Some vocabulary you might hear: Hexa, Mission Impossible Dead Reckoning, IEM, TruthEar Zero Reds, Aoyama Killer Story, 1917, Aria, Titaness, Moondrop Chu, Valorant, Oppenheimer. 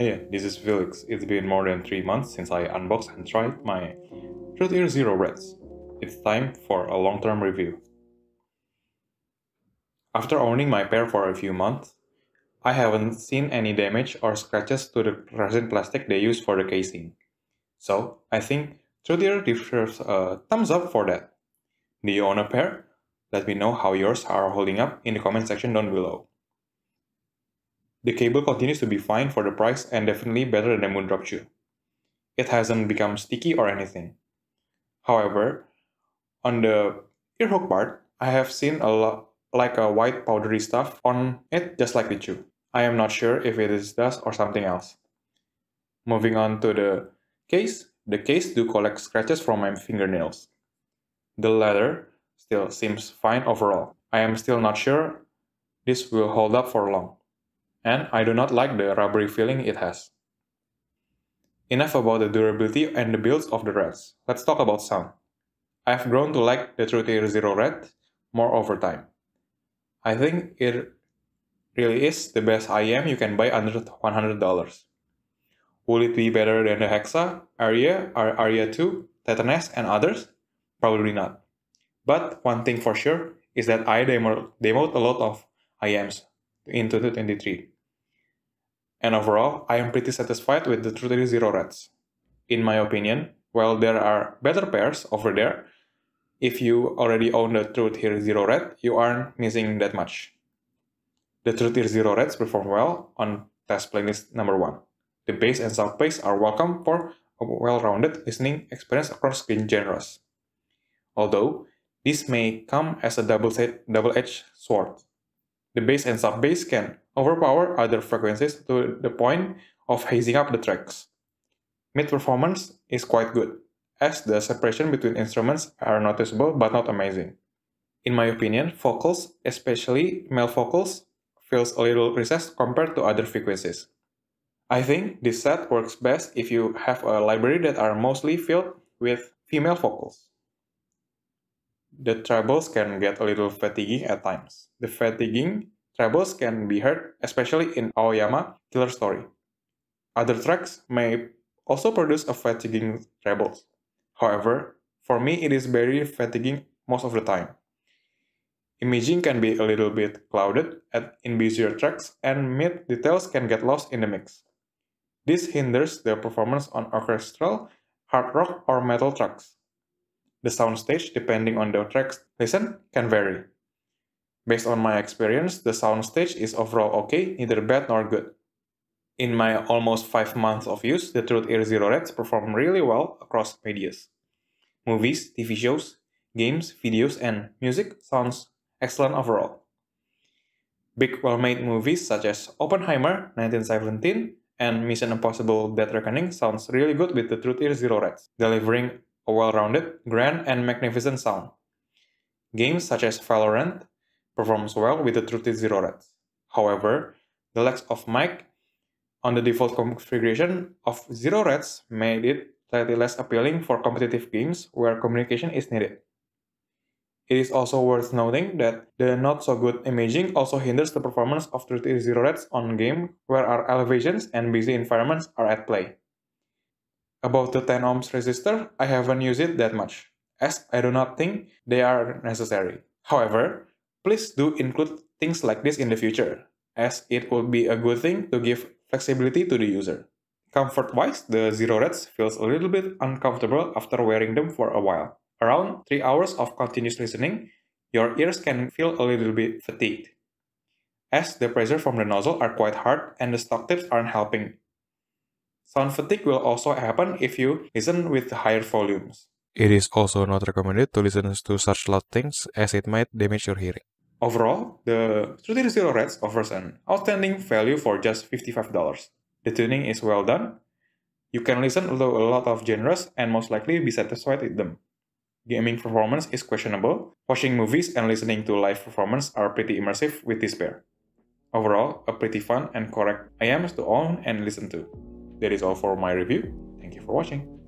Hey, this is Felix. It's been more than 3 months since I unboxed and tried my TruthEar Zero Reds. It's time for a long-term review. After owning my pair for a few months, I haven't seen any damage or scratches to the resin plastic they use for the casing. So, I think TruthEar deserves a thumbs up for that. Do you own a pair? Let me know how yours are holding up in the comment section down below. The cable continues to be fine for the price and definitely better than Moondrop Chu. It hasn't become sticky or anything. However, on the earhook part, I have seen a white powdery stuff on it, just like the Chu. I am not sure if it is dust or something else. Moving on to the case. The case do collect scratches from my fingernails. The leather still seems fine overall. I am still not sure this will hold up for long. And I do not like the rubbery feeling it has. Enough about the durability and the builds of the Reds. Let's talk about sound. I've grown to like the TruthEar Zero Red more over time. I think it really is the best IEM you can buy under $100. Will it be better than the Hexa, Aria, Aria 2, Titaness, and others? Probably not. But one thing for sure is that I demoed a lot of IEMs in 2023. And overall, I am pretty satisfied with the TruthEar Zero Reds. In my opinion, while there are better pairs over there, if you already own the TruthEar Zero Red, you aren't missing that much. The TruthEar Zero Reds perform well on test playlist number 1. The bass and sub bass are welcome for a well-rounded listening experience across genres. Although, this may come as a double-edged sword. The bass and sub bass can overpower other frequencies to the point of hazing up the tracks. Mid-performance is quite good, as the separation between instruments are noticeable but not amazing. In my opinion, vocals, especially male vocals, feels a little recessed compared to other frequencies. I think this set works best if you have a library that are mostly filled with female vocals. The trebles can get a little fatiguing at times. The fatiguing trebles can be heard, especially in Aoyama Killer Story. Other tracks may also produce a fatiguing trebles. However, for me it is very fatiguing most of the time. Imaging can be a little bit clouded in busier tracks, and mid details can get lost in the mix. This hinders the performance on orchestral, hard rock, or metal tracks. The soundstage, depending on the tracks listened, can vary. Based on my experience, the soundstage is overall okay, neither bad nor good. In my almost 5 months of use, the TruthEar Zero Reds perform really well across medias. Movies, TV shows, games, videos, and music sounds excellent overall. Big well-made movies such as Oppenheimer, 1917, and Mission Impossible Dead Reckoning sounds really good with the TruthEar Zero Reds, delivering a well-rounded, grand, and magnificent sound. Games such as Valorant performs well with the TruthEar Zero Reds. However, the lack of mic on the default configuration of Zero Reds made it slightly less appealing for competitive games where communication is needed. It is also worth noting that the not-so-good imaging also hinders the performance of TruthEar Zero Reds on game where our elevations and busy environments are at play. About the 10 ohms resistor, I haven't used it that much, as I do not think they are necessary. However, please do include things like this in the future, as it would be a good thing to give flexibility to the user. Comfort-wise, the Zero Reds feels a little bit uncomfortable after wearing them for a while. Around 3 hours of continuous listening, your ears can feel a little bit fatigued, as the pressure from the nozzle are quite hard and the stock tips aren't helping. Sound fatigue will also happen if you listen with higher volumes. It is also not recommended to listen to such loud things, as it might damage your hearing. Overall, the TruthEar Zero Reds offers an outstanding value for just $55. The tuning is well done. You can listen to a lot of genres and most likely be satisfied with them. Gaming performance is questionable. Watching movies and listening to live performance are pretty immersive with this pair. Overall, a pretty fun and correct IEM to own and listen to. That is all for my review. Thank you for watching.